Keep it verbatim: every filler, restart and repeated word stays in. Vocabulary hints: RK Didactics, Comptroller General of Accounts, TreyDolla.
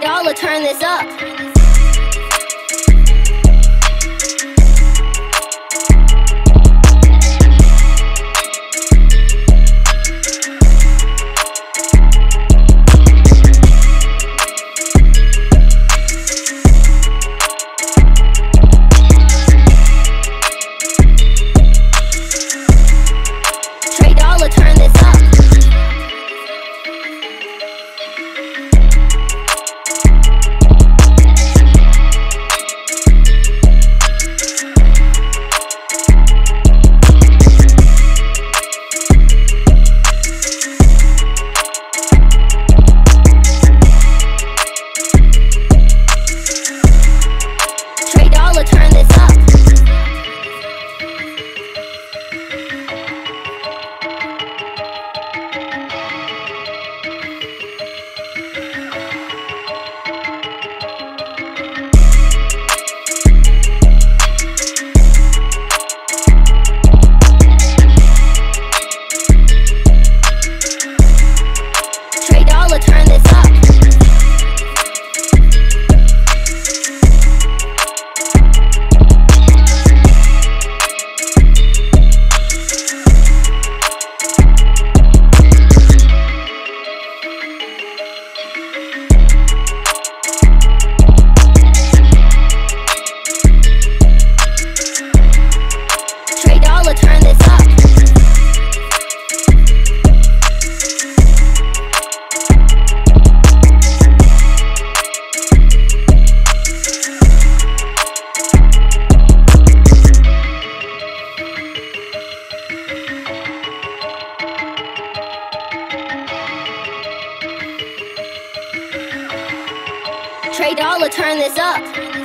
TreyDolla, turn this up. TreyDolla, turn this up.